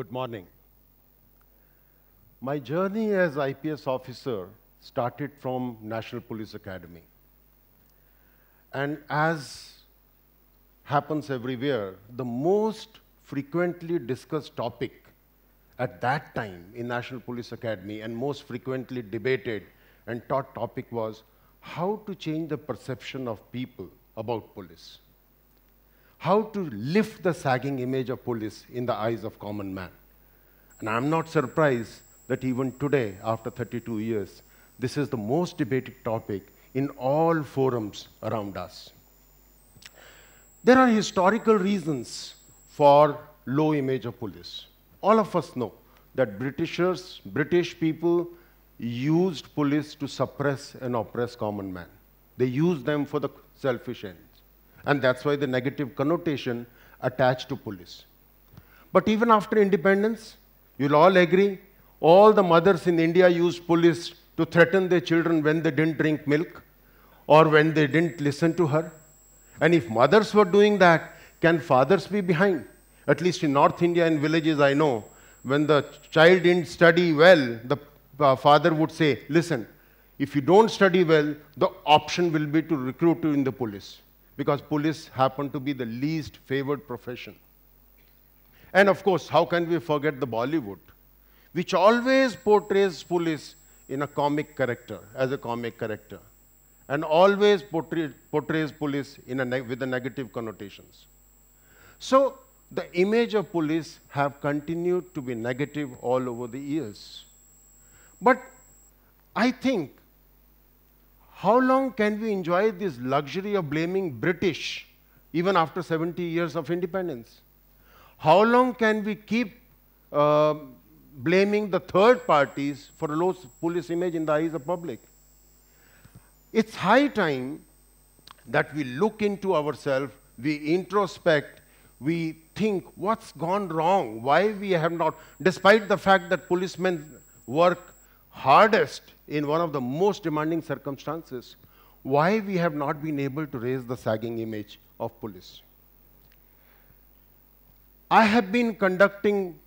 Good morning. My journey as IPS officer started from National Police Academy. And as happens everywhere, the most frequently discussed topic at that time in National Police Academy and most frequently debated and taught topic was how to change the perception of people about police. How to lift the sagging image of police in the eyes of common man. And I'm not surprised that even today, after 32 years, this is the most debated topic in all forums around us. There are historical reasons for low image of police. All of us know that British people used police to suppress and oppress common man. They used them for the selfish ends. And that's why the negative connotation attached to police. But even after independence, you'll all agree, all the mothers in India used police to threaten their children when they didn't drink milk or when they didn't listen to her. And if mothers were doing that, can fathers be behind? At least in North India and villages I know, when the child didn't study well, the father would say, listen, if you don't study well, the option will be to recruit you in the police, because police happened to be the least favored profession. And of course, how can we forget the Bollywood, which always portrays police in a comic character, as a comic character, and always portrays police in with a negative connotations. So the image of police have continued to be negative all over the years. But I think, how long can we enjoy this luxury of blaming British even after 70 years of independence? How long can we keep blaming the third parties for a low police image in the eyes of public? It's high time that we look into ourselves, we introspect, we think what's gone wrong, why we have not, despite the fact that policemen work hardest in one of the most demanding circumstances, why we have not been able to raise the sagging image of police. I have been conducting,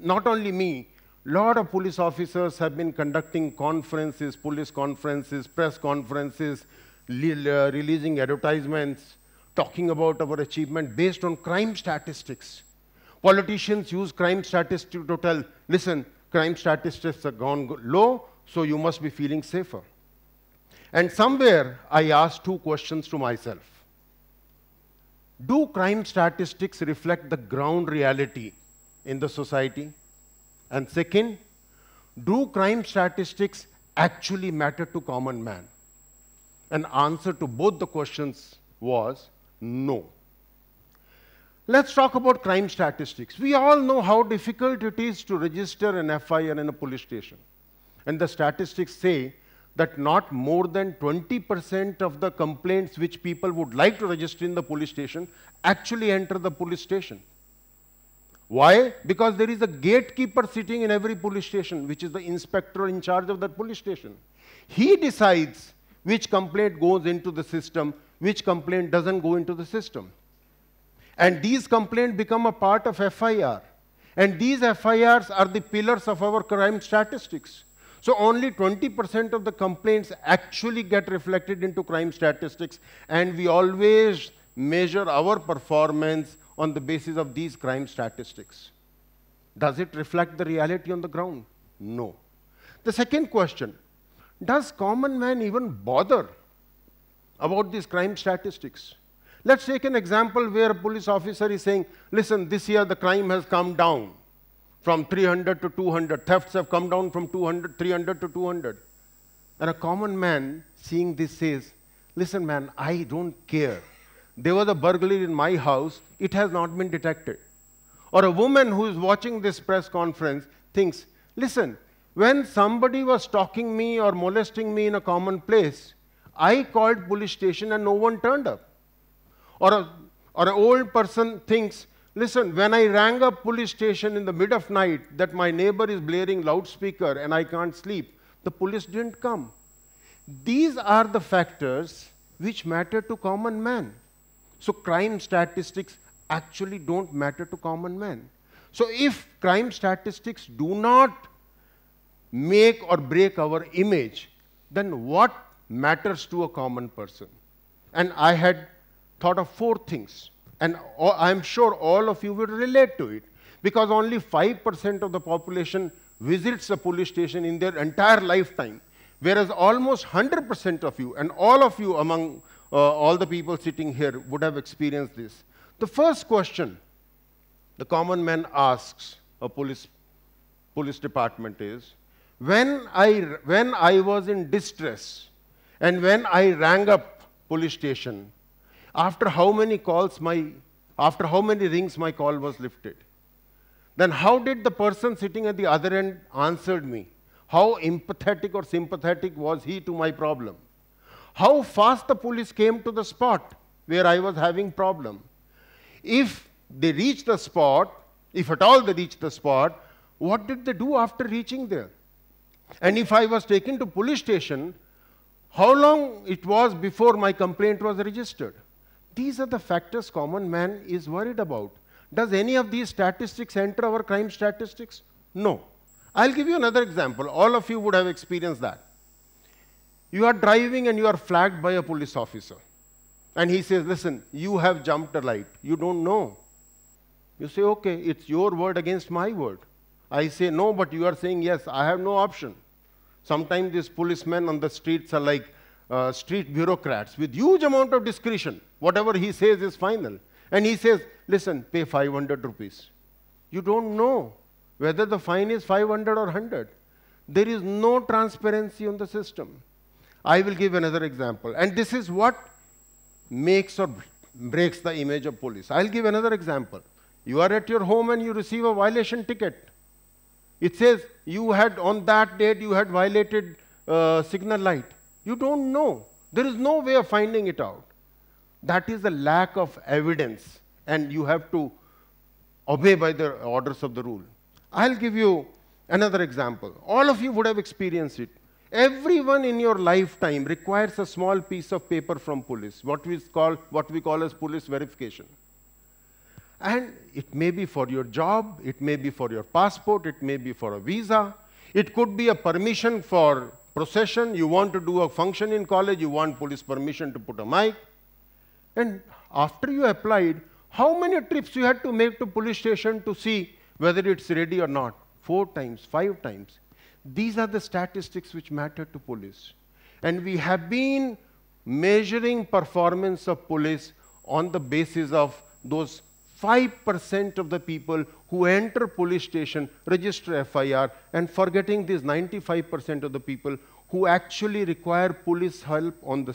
not only me, a lot of police officers have been conducting conferences, police conferences, press conferences, releasing advertisements, talking about our achievement based on crime statistics. Politicians use crime statistics to tell, listen, crime statistics are gone low, so you must be feeling safer. And somewhere, I asked two questions to myself. Do crime statistics reflect the ground reality in the society? And second, do crime statistics actually matter to common man? An answer to both the questions was no. Let's talk about crime statistics. We all know how difficult it is to register an FIR in a police station. And the statistics say that not more than 20% of the complaints which people would like to register in the police station actually enter the police station. Why? Because there is a gatekeeper sitting in every police station, which is the inspector in charge of that police station. He decides which complaint goes into the system, which complaint doesn't go into the system. And these complaints become a part of FIR. And these FIRs are the pillars of our crime statistics. So only 20% of the complaints actually get reflected into crime statistics, and we always measure our performance on the basis of these crime statistics. Does it reflect the reality on the ground? No. The second question, does common man even bother about these crime statistics? Let's take an example where a police officer is saying, listen, this year the crime has come down from 300 to 200. Thefts have come down from 300 to 200. And a common man seeing this says, listen, man, I don't care. There was a burglary in my house. It has not been detected. Or a woman who is watching this press conference thinks, listen, when somebody was stalking me or molesting me in a common place, I called police station and no one turned up. Or an old person thinks, listen, when I rang up police station in the mid of night that my neighbor is blaring loudspeaker and I can't sleep, the police didn't come. These are the factors which matter to common man. So crime statistics actually don't matter to common man. So if crime statistics do not make or break our image, then what matters to a common person? And I had thought of four things, and I'm sure all of you will relate to it, because only 5% of the population visits a police station in their entire lifetime, whereas almost 100% of you, and all of you among all the people sitting here would have experienced this. The first question the common man asks a police department is, when I was in distress and when I rang up police station, after how many rings my call was lifted? Then how did the person sitting at the other end answered me? How empathetic or sympathetic was he to my problem? How fast the police came to the spot where I was having problem? If they reached the spot, if at all they reached the spot, what did they do after reaching there? And if I was taken to police station, how long it was before my complaint was registered? These are the factors common man is worried about. Does any of these statistics enter our crime statistics? No. I'll give you another example. All of you would have experienced that. You are driving and you are flagged by a police officer. And he says, listen, you have jumped a light. You don't know. You say, okay, it's your word against my word. I say, no, but you are saying, yes, I have no option. Sometimes these policemen on the streets are like street bureaucrats with huge amount of discretion. Whatever he says is final. And he says, listen, pay 500 rupees. You don't know whether the fine is 500 or 100. There is no transparency on the system. I will give another example. And this is what makes or breaks the image of police. I'll give another example. You are at your home and you receive a violation ticket. It says you had, on that date, you had violated signal light. You don't know. There is no way of finding it out. That is the lack of evidence, and you have to obey by the orders of the rule. I'll give you another example. All of you would have experienced it. Everyone in your lifetime requires a small piece of paper from police, what we call as police verification. And it may be for your job, it may be for your passport, it may be for a visa, it could be a permission for procession, you want to do a function in college, you want police permission to put a mic. And after you applied, how many trips you had to make to police station to see whether it's ready or not? 4 times, 5 times. These are the statistics which matter to police. And we have been measuring performance of police on the basis of those 5% of the people who enter police station, register FIR, and forgetting these 95% of the people who actually require police help on the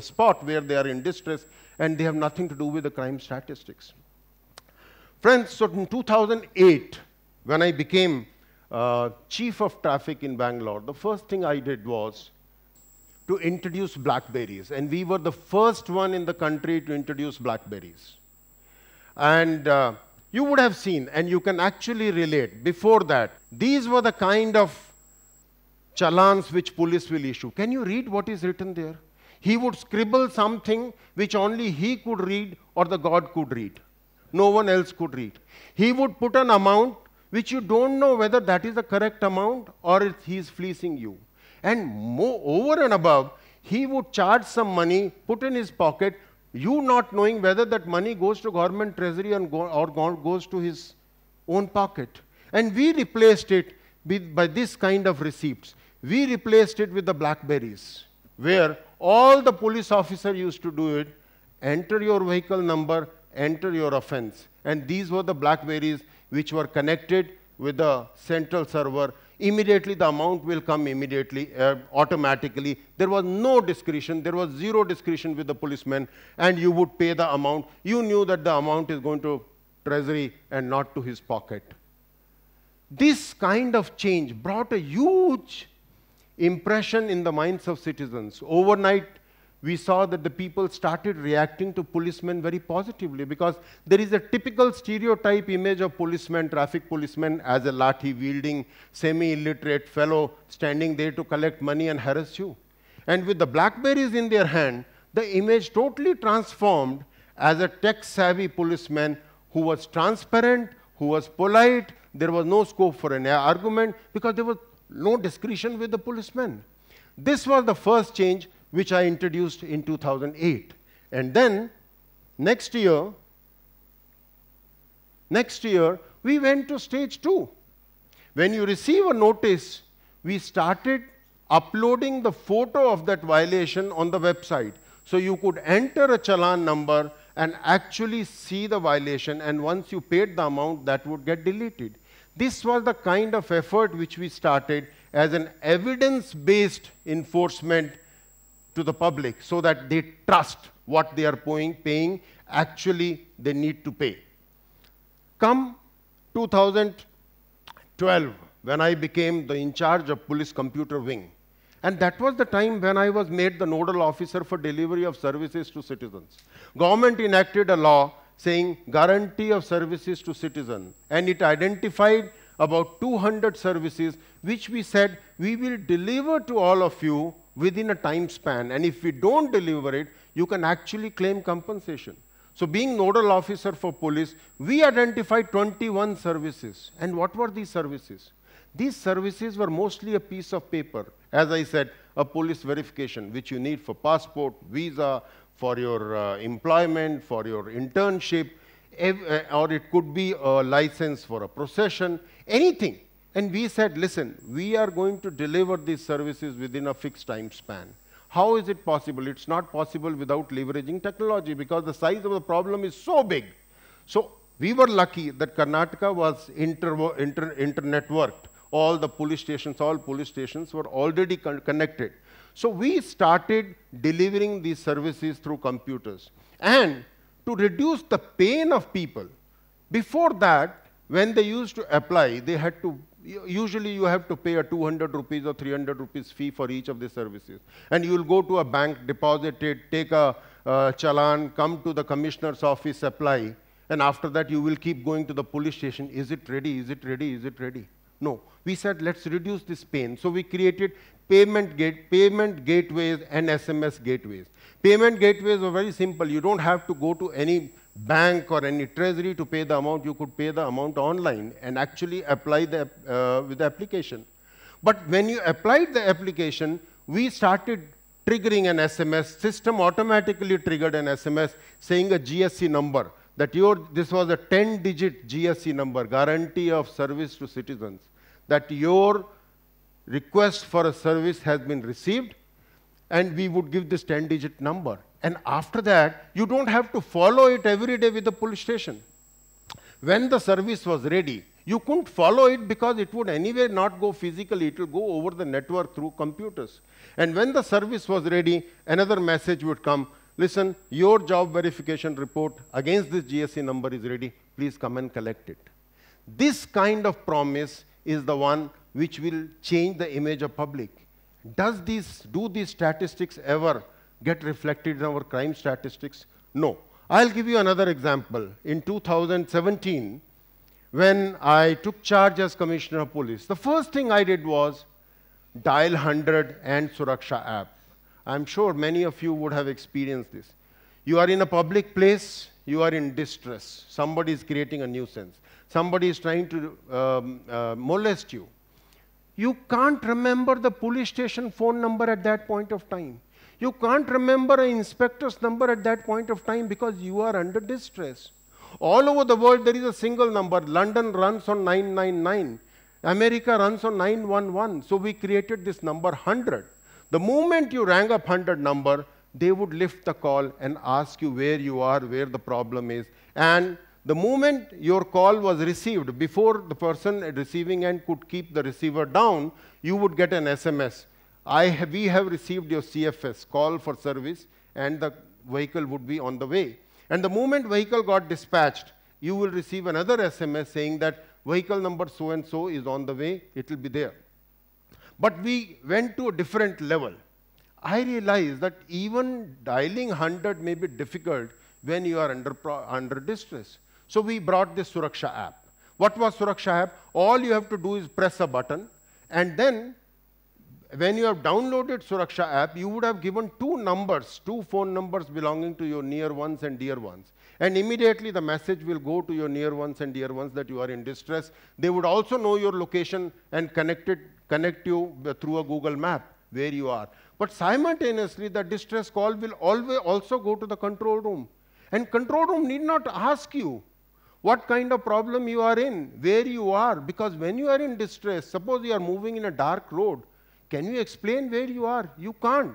spot where they are in distress, and they have nothing to do with the crime statistics. Friends, so in 2008, when I became chief of traffic in Bangalore, the first thing I did was to introduce BlackBerries, and we were the first one in the country to introduce BlackBerries. And you would have seen, and you can actually relate, before that, these were the kind of challans which police will issue. Can you read what is written there? He would scribble something which only he could read or the God could read. No one else could read. He would put an amount which you don't know whether that is the correct amount or he is fleecing you. And over and above, he would charge some money, put in his pocket, you not knowing whether that money goes to government treasury or goes to his own pocket. And we replaced it by this kind of receipts. We replaced it with the BlackBerries, where all the police officer used to do it, enter your vehicle number, enter your offense. And these were the BlackBerries which were connected with the central server. Immediately, the amount will come immediately, automatically. There was no discretion. There was zero discretion with the policemen. And you would pay the amount. You knew that the amount is going to treasury and not to his pocket. This kind of change brought a huge impression in the minds of citizens. Overnight, we saw that the people started reacting to policemen very positively, because there is a typical stereotype image of policemen, traffic policemen, as a lathi-wielding, semi-illiterate fellow standing there to collect money and harass you. And with the BlackBerries in their hand, the image totally transformed as a tech-savvy policeman who was transparent, who was polite. There was no scope for an argument because there was no discretion with the policemen. This was the first change which I introduced in 2008. And then next year, we went to stage 2. When you receive a notice, we started uploading the photo of that violation on the website. So you could enter a Challan number and actually see the violation, and once you paid the amount, that would get deleted. This was the kind of effort which we started as an evidence-based enforcement to the public, so that they trust what they are paying, actually they need to pay. Come 2012, when I became the in charge of police computer wing, and that was the time when I was made the nodal officer for delivery of services to citizens. Government enacted a law saying guarantee of services to citizen, and it identified about 200 services which we said we will deliver to all of you within a time span, and if we don't deliver it, you can actually claim compensation. So being nodal officer for police, we identified 21 services. And what were these services? These services were mostly a piece of paper. As I said, a police verification, which you need for passport, visa, for your employment, for your internship, or it could be a license for a procession, anything. And we said, listen, we are going to deliver these services within a fixed time span. How is it possible? It's not possible without leveraging technology, because the size of the problem is so big. So we were lucky that Karnataka was internetworked. All police stations were already connected. So we started delivering these services through computers. And to reduce the pain of people, before that, when they used to apply, they had to, usually you have to pay a 200 rupees or 300 rupees fee for each of the services. And you will go to a bank, deposit it, take a Challan, come to the commissioner's office, apply. And after that, you will keep going to the police station. Is it ready? Is it ready? Is it ready? No. We said, let's reduce this pain. So we created payment gateways and SMS gateways. Payment gateways are very simple. You don't have to go to any bank or any treasury to pay the amount. You could pay the amount online and actually apply the, with the application. But when you applied the application, we started triggering an SMS. System automatically triggered an SMS saying a GSC number. That this was a 10-digit GSC number, guarantee of service to citizens, that your request for a service has been received, and we would give this 10-digit number. And after that, you don't have to follow it every day with the police station. When the service was ready, you couldn't follow it because it would anyway not go physically, it will go over the network through computers. And when the service was ready, another message would come, listen, your job verification report against this GSC number is ready. Please come and collect it. This kind of promise is the one which will change the image of public. Do these statistics ever get reflected in our crime statistics? No. I'll give you another example. In 2017, when I took charge as Commissioner of Police, the first thing I did was dial 100 and Suraksha app. I'm sure many of you would have experienced this. You are in a public place, you are in distress. Somebody is creating a nuisance. Somebody is trying to molest you. You can't remember the police station phone number at that point of time. You can't remember an inspector's number at that point of time because you are under distress. All over the world, there is a single number. London runs on 999. America runs on 911. So we created this number 100. The moment you rang up 100 number, they would lift the call and ask you where you are, where the problem is. And the moment your call was received, before the person at receiving end could keep the receiver down, you would get an SMS. We have received your CFS, call for service, and the vehicle would be on the way. And the moment vehicle got dispatched, you will receive another SMS saying that vehicle number so-and-so is on the way, it will be there. But we went to a different level. I realized that even dialing 100 may be difficult when you are under distress. So we brought this Suraksha app. What was Suraksha app? All you have to do is press a button, and then when you have downloaded Suraksha app, you would have given two phone numbers belonging to your near ones and dear ones. And immediately the message will go to your near ones and dear ones that you are in distress. They would also know your location and connect you through a Google map where you are. But simultaneously, the distress call will always also go to the control room. And control room need not ask you what kind of problem you are in, where you are. Because when you are in distress, suppose you are moving in a dark road, can you explain where you are? You can't.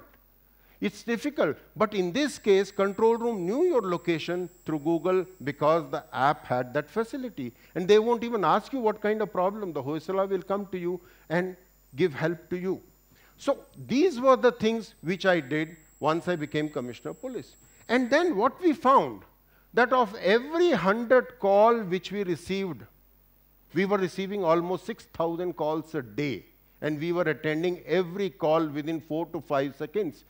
It's difficult. But in this case, control room knew your location through Google because the app had that facility. And they won't even ask you what kind of problem. The Hoysala will come to you and give help to you. So these were the things which I did once I became Commissioner of Police. And then what we found, that of every 100 call which we received, we were receiving almost 6,000 calls a day. And we were attending every call within 4 to 5 seconds,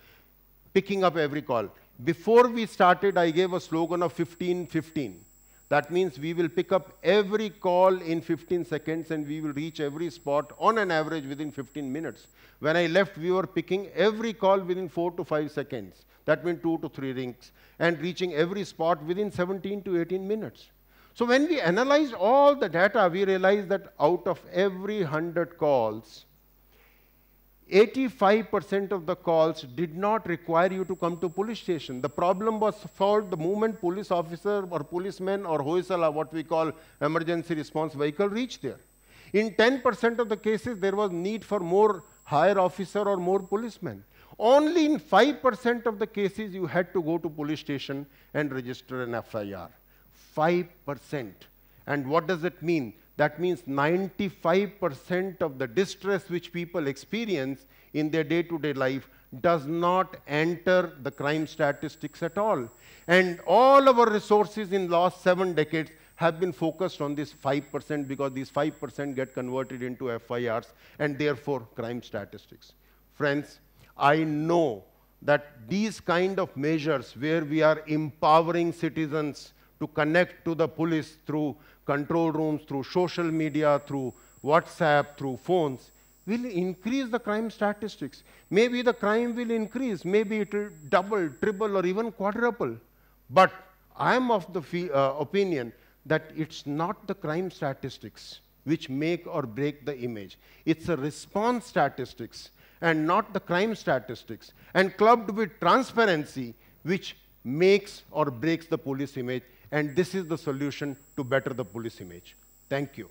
picking up every call. Before we started, I gave a slogan of 15-15. That means we will pick up every call in 15 seconds and we will reach every spot on an average within 15 minutes. When I left, we were picking every call within 4 to 5 seconds. That means 2 to 3 rings and reaching every spot within 17 to 18 minutes. So when we analyzed all the data, we realized that out of every 100 calls, 85% of the calls did not require you to come to police station. The problem was solved the moment police officer or policeman or Hoysala, what we call emergency response vehicle, reached there. In 10% of the cases, there was need for more higher officer or more policemen. Only in 5% of the cases, you had to go to police station and register an FIR. 5%. And what does it mean? That means 95% of the distress which people experience in their day-to-day life does not enter the crime statistics at all. And all our resources in the last 7 decades have been focused on this 5% because these 5% get converted into FIRs and therefore crime statistics. Friends, I know that these kind of measures where we are empowering citizens to connect to the police through control rooms, through social media, through WhatsApp, through phones, will increase the crime statistics. Maybe the crime will increase. Maybe it will double, triple, or even quadruple. But I am of the opinion that it's not the crime statistics which make or break the image. It's a response statistics and not the crime statistics. And clubbed with transparency, which makes or breaks the police image. And this is the solution to better the police image. Thank you.